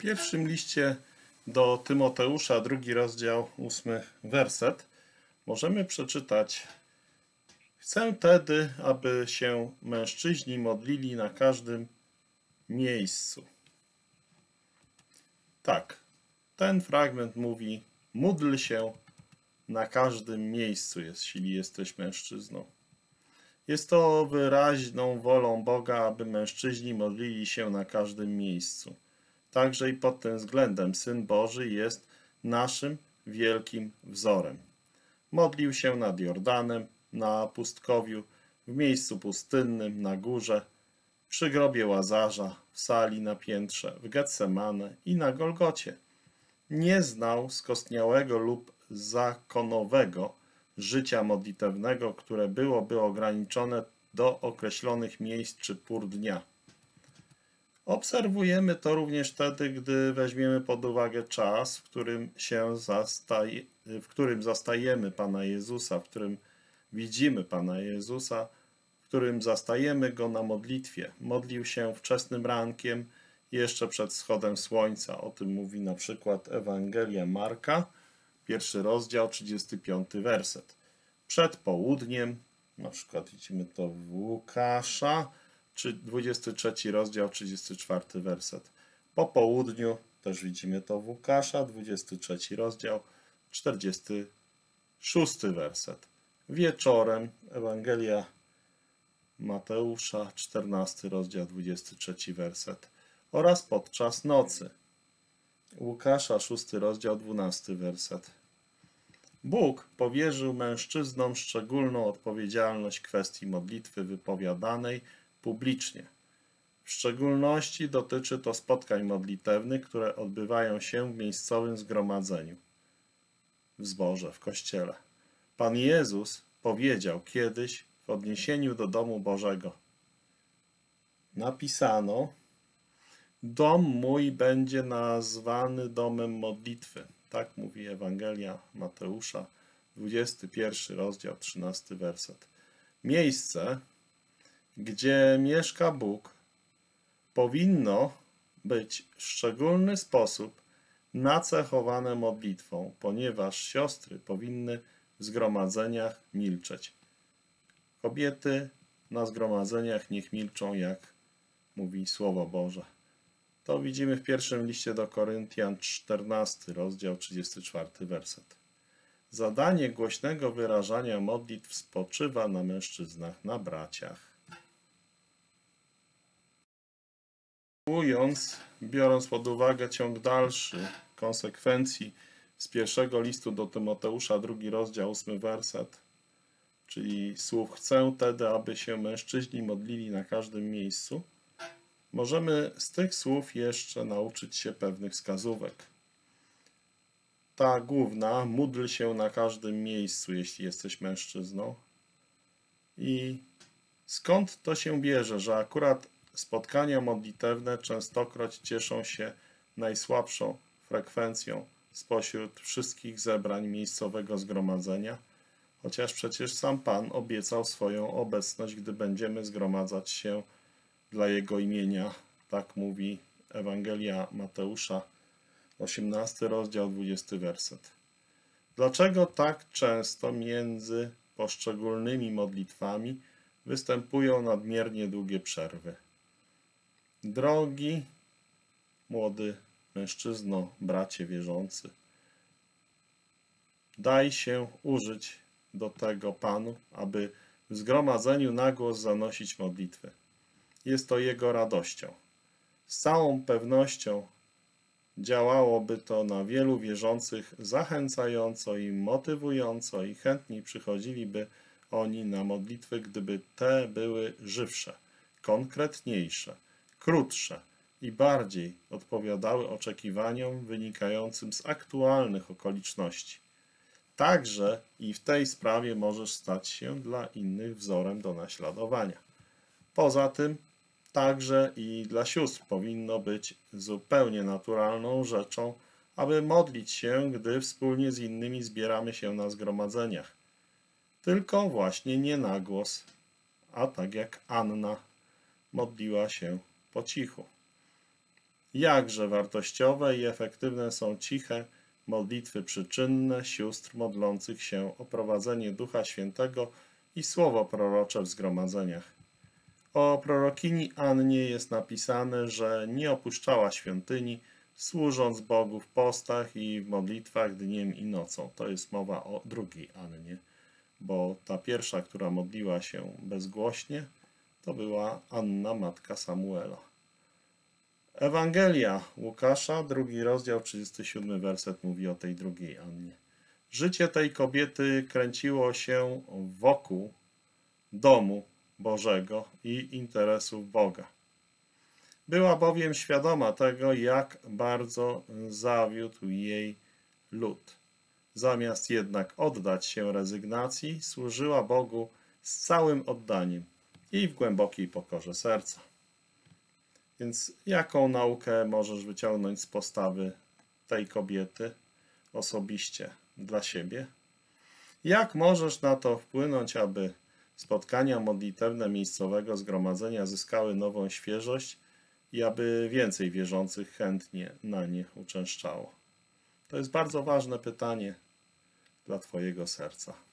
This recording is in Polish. pierwszym liście do Tymoteusza, 2 rozdział, 8 werset, możemy przeczytać: Chcę tedy, aby się mężczyźni modlili na każdym miejscu. Tak, ten fragment mówi: módl się na każdym miejscu, jeśli jesteś mężczyzną. Jest to wyraźną wolą Boga, aby mężczyźni modlili się na każdym miejscu. Także i pod tym względem Syn Boży jest naszym wielkim wzorem. Modlił się nad Jordanem, na pustkowiu, w miejscu pustynnym, na górze, przy grobie Łazarza, w sali na piętrze, w Getsemane i na Golgocie. Nie znał skostniałego lub zakonowego życia modlitewnego, które byłoby ograniczone do określonych miejsc czy pór dnia. Obserwujemy to również wtedy, gdy weźmiemy pod uwagę czas, w którym zastajemy Pana Jezusa, w którym widzimy Pana Jezusa, w którym zastajemy Go na modlitwie. Modlił się wczesnym rankiem, jeszcze przed wschodem słońca. O tym mówi na przykład Ewangelia Marka, 1 rozdział, 35 werset. Przed południem, na przykład widzimy to w Łukasza, 23 rozdział, 34 werset. Po południu, też widzimy to w Łukasza, 23 rozdział, 46 werset. Wieczorem, Ewangelia Mateusza, 14 rozdział, 23 werset. Oraz podczas nocy, Łukasza, 6 rozdział, 12 werset. Bóg powierzył mężczyznom szczególną odpowiedzialność w kwestii modlitwy wypowiadanej publicznie. W szczególności dotyczy to spotkań modlitewnych, które odbywają się w miejscowym zgromadzeniu, w zborze, w kościele. Pan Jezus powiedział kiedyś w odniesieniu do domu Bożego: napisano, dom mój będzie nazwany domem modlitwy. Tak mówi Ewangelia Mateusza, 21 rozdział, 13 werset. Miejsce, gdzie mieszka Bóg, powinno być w szczególny sposób nacechowane modlitwą, ponieważ siostry powinny w zgromadzeniach milczeć. Kobiety na zgromadzeniach niech milczą, jak mówi Słowo Boże. To widzimy w pierwszym liście do Koryntian, 14 rozdział, 34 werset. Zadanie głośnego wyrażania modlitw spoczywa na mężczyznach, na braciach. Biorąc pod uwagę ciąg dalszy konsekwencji z 1 listu do Tymoteusza, 2 rozdział, 8 werset, czyli słów chcę tedy, aby się mężczyźni modlili na każdym miejscu, możemy z tych słów jeszcze nauczyć się pewnych wskazówek. Ta główna, módl się na każdym miejscu, jeśli jesteś mężczyzną. I skąd to się bierze, że akurat spotkania modlitewne częstokroć cieszą się najsłabszą frekwencją spośród wszystkich zebrań miejscowego zgromadzenia, chociaż przecież sam Pan obiecał swoją obecność, gdy będziemy zgromadzać się dla Jego imienia. Tak mówi Ewangelia Mateusza, 18 rozdział, 20 werset. Dlaczego tak często między poszczególnymi modlitwami występują nadmiernie długie przerwy? Drogi młody mężczyzno, bracie wierzący, daj się użyć do tego Panu, aby w zgromadzeniu na głos zanosić modlitwy. Jest to Jego radością. Z całą pewnością działałoby to na wielu wierzących zachęcająco i motywująco, i chętniej przychodziliby oni na modlitwy, gdyby te były żywsze, konkretniejsze, krótsze i bardziej odpowiadały oczekiwaniom wynikającym z aktualnych okoliczności. Także i w tej sprawie możesz stać się dla innych wzorem do naśladowania. Poza tym, także i dla sióstr powinno być zupełnie naturalną rzeczą, aby modlić się, gdy wspólnie z innymi zbieramy się na zgromadzeniach. Tylko właśnie nie na głos, a tak jak Anna modliła się po cichu. Jakże wartościowe i efektywne są ciche modlitwy przyczynne sióstr modlących się o prowadzenie Ducha Świętego i słowo prorocze w zgromadzeniach. O prorokini Annie jest napisane, że nie opuszczała świątyni, służąc Bogu w postach i w modlitwach dniem i nocą. To jest mowa o drugiej Annie, bo ta pierwsza, która modliła się bezgłośnie, to była Anna, matka Samuela. Ewangelia Łukasza, 2 rozdział, 37 werset mówi o tej drugiej Annie. Życie tej kobiety kręciło się wokół domu Bożego i interesów Boga. Była bowiem świadoma tego, jak bardzo zawiódł jej lud. Zamiast jednak oddać się rezygnacji, służyła Bogu z całym oddaniem i w głębokiej pokorze serca. Więc jaką naukę możesz wyciągnąć z postawy tej kobiety osobiście dla siebie? Jak możesz na to wpłynąć, aby spotkania modlitewne miejscowego zgromadzenia zyskały nową świeżość i aby więcej wierzących chętnie na nie uczęszczało? To jest bardzo ważne pytanie dla Twojego serca.